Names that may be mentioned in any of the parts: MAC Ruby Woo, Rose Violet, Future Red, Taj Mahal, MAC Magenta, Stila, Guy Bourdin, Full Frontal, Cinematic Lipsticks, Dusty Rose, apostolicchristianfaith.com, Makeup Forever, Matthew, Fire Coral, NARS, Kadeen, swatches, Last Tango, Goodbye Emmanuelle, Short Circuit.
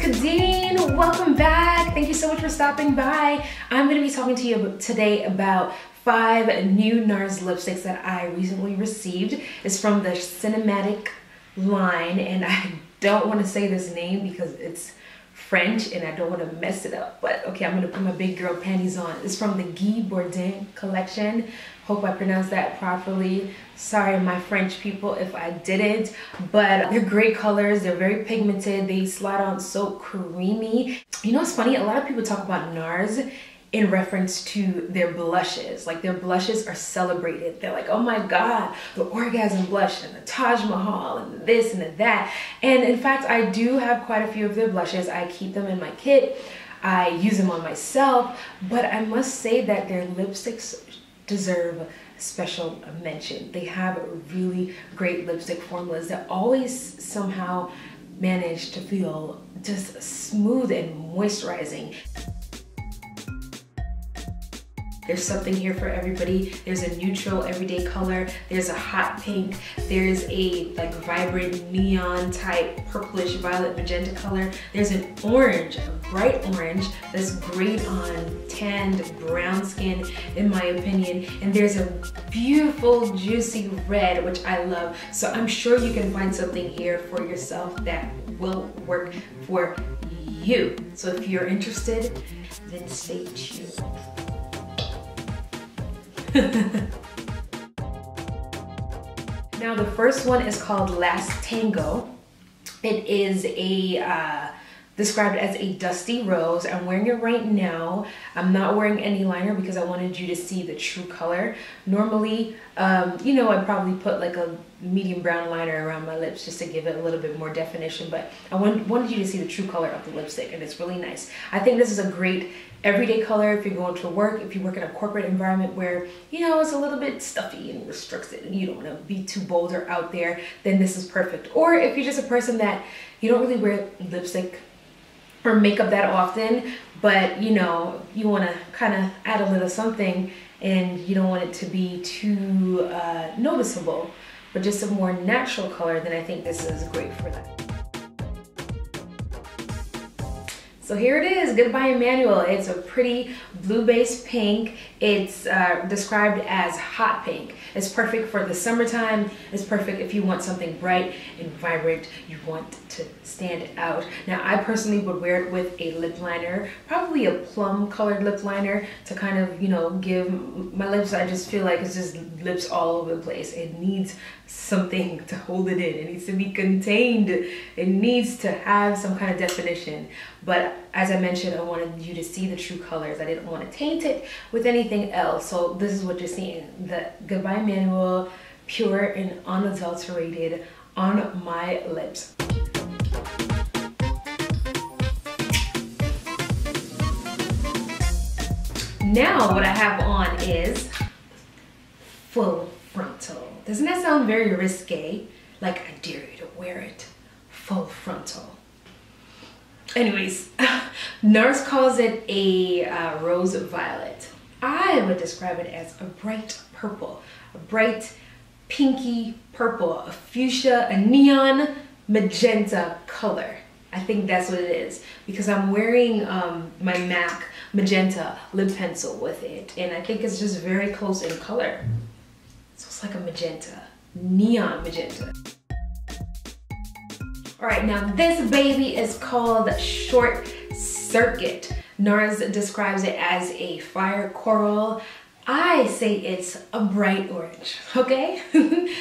Kadeen, welcome back. Thank you so much for stopping by. I'm gonna be talking to you today about 5 new NARS lipsticks that I recently received. It's from the Cinematic line, and I don't want to say this name because it's French and I don't want to mess it up, but okay, I'm gonna put my big girl panties on. It's from the Guy Bourdin collection. Hope I pronounced that properly. Sorry my French people if I didn't, but they're great colors. They're very pigmented. They slide on so creamy. You know, it's funny, a lot of people talk about NARS in reference to their blushes. Like, their blushes are celebrated. They're like, oh my God, the orgasm blush and the Taj Mahal and this and that. And in fact, I do have quite a few of their blushes. I keep them in my kit. I use them on myself, but I must say that their lipsticks deserve special mention. They have really great lipstick formulas that always somehow manage to feel just smooth and moisturizing. There's something here for everybody. There's a neutral everyday color. There's a hot pink. There's a like vibrant neon type purplish violet magenta color. There's an orange, a bright orange that's great on tanned brown skin in my opinion. And there's a beautiful juicy red which I love. So I'm sure you can find something here for yourself that will work for you. So if you're interested, then stay tuned. Now the first one is called Last Tango. It is a described as a dusty rose. I'm wearing it right now. I'm not wearing any liner because I wanted you to see the true color. Normally, you know, I'd probably put like a medium brown liner around my lips just to give it a little bit more definition, but I wanted you to see the true color of the lipstick, and it's really nice. I think this is a great everyday color if you're going to work, if you work in a corporate environment where, you know, it's a little bit stuffy and restricted and you don't want to be too bold or out there, then this is perfect. Or if you're just a person that you don't really wear lipstick or makeup that often, but you know, you want to kind of add a little something and you don't want it to be too noticeable, but just a more natural color, then I think this is great for that. So here it is, Goodbye Emmanuelle. It's a pretty blue base pink. It's described as hot pink. It's perfect for the summertime. It's perfect if you want something bright and vibrant. You want to stand out. Now, I personally would wear it with a lip liner, probably a plum colored lip liner to kind of, you know, give my lips, I just feel like it's just lips all over the place. It needs something to hold it in. It needs to be contained. It needs to have some kind of definition. But as I mentioned, I wanted you to see the true colors. I didn't want to taint it with anything else. So this is what you're seeing. The Goodbye Emmanuelle, pure and unadulterated on my lips. Now what I have on is Full Frontal. Doesn't that sound very risque? Like, I dare you to wear it full frontal. Anyways, NARS calls it a rose violet. I would describe it as a bright purple, a bright pinky purple, a fuchsia, a neon magenta color. I think that's what it is because I'm wearing my MAC Magenta lip pencil with it, and I think it's just very close in color. So it's like a magenta, neon magenta. All right, now this baby is called Short Circuit. NARS describes it as a fire coral. I say it's a bright orange, okay?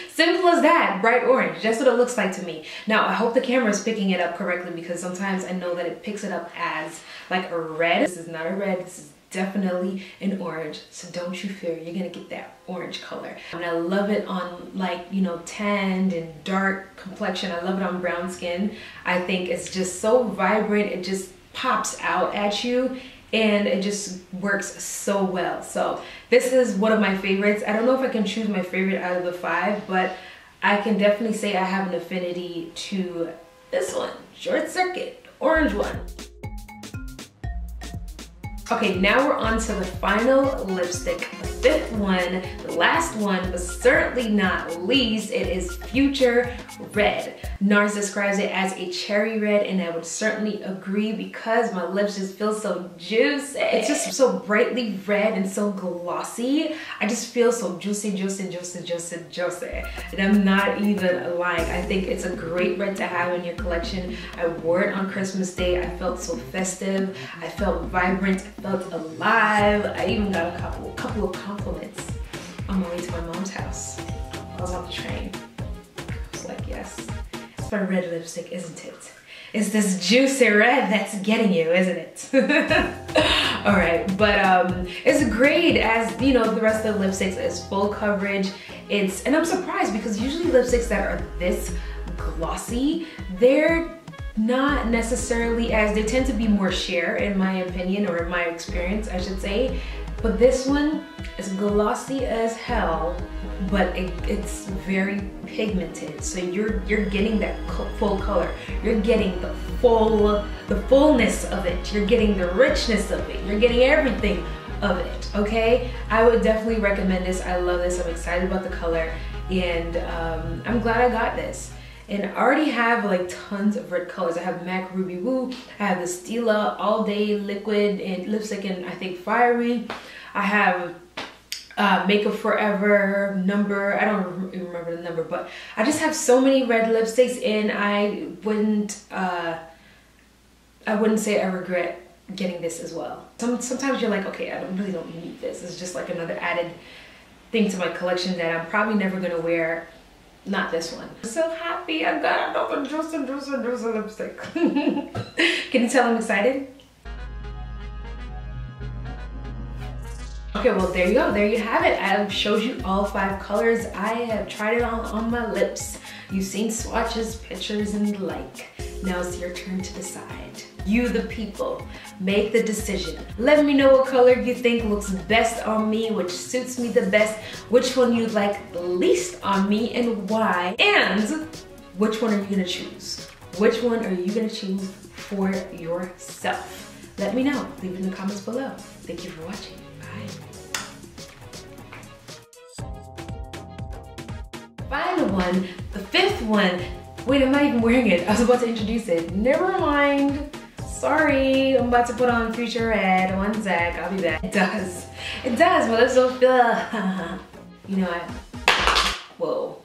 Simple as that, bright orange. That's what it looks like to me. Now, I hope the camera is picking it up correctly because sometimes I know that it picks it up as like a red. This is not a red, this is definitely an orange. So don't you fear, you're gonna get that orange color. And I love it on, like, you know, tanned and dark complexion. I love it on brown skin. I think it's just so vibrant. It just pops out at you and it just works so well. So this is one of my favorites. I don't know if I can choose my favorite out of the 5, but I can definitely say I have an affinity to this one, Short Circuit, orange one. Okay, now we're on to the final lipstick. fifth one, the last one, but certainly not least, it is Future Red. NARS describes it as a cherry red, and I would certainly agree because my lips just feel so juicy. It's just so brightly red and so glossy. I just feel so juicy. And I'm not even lying. I think it's a great red to have in your collection. I wore it on Christmas Day. I felt so festive. I felt vibrant. I felt alive. I even got a couple of compliments on my way to my mom's house. I was on the train. I was like, yes. It's my red lipstick, isn't it? It's this juicy red that's getting you, isn't it? All right, but it's great as, you know, the rest of the lipsticks. It's full coverage. It's, and I'm surprised because usually lipsticks that are this glossy, they're not necessarily as, they tend to be more sheer in my opinion, or in my experience, I should say. But this one is glossy as hell, but it's very pigmented. So you're getting that full color. You're getting the fullness of it. You're getting the richness of it. You're getting everything of it, okay? I would definitely recommend this. I love this. I'm excited about the color, and I'm glad I got this. And I already have like tons of red colors. I have MAC Ruby Woo, I have the Stila All Day Liquid and Lipstick and I think Fiery. I have Makeup Forever number, I don't remember the number, but I just have so many red lipsticks, and I wouldn't say I regret getting this as well. Sometimes you're like, okay, I really don't need this. It's just like another added thing to my collection that I'm probably never gonna wear. Not this one. I'm so happy I got another juicy lipstick. Can you tell I'm excited? Okay, well there you go, there you have it. I've showed you all 5 colors. I have tried it all on my lips. You've seen swatches, pictures, and the like. Now it's your turn to decide. You, the people, make the decision. Let me know what color you think looks best on me, which suits me the best, which one you like the least on me and why, and which one are you gonna choose? Which one are you gonna choose for yourself? Let me know, leave it in the comments below. Thank you for watching, bye. Final one, the 5th one. Wait, I'm not even wearing it. I was about to introduce it. Never mind. Sorry, I'm about to put on Future Red. One sec, I'll be back. It does, but it's so fun. You know, I wore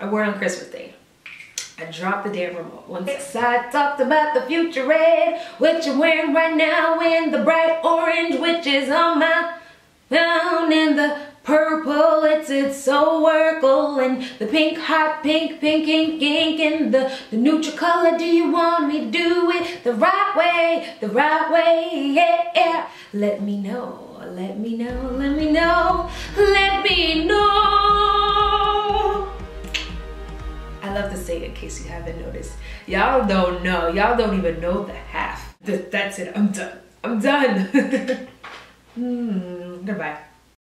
it on Christmas Day. I dropped the damn remote. One sec. I talked about the Future Red, which I'm wearing right now, and the bright orange, which is on my phone, and the purple, it's so workable, and the pink, hot pink, pink, and the neutral color. Do you want me to do it the right way, yeah. Let me know, let me know, let me know, let me know. I love to say it in case you haven't noticed. Y'all don't know, y'all don't even know the half. That's it, I'm done, I'm done. Goodbye.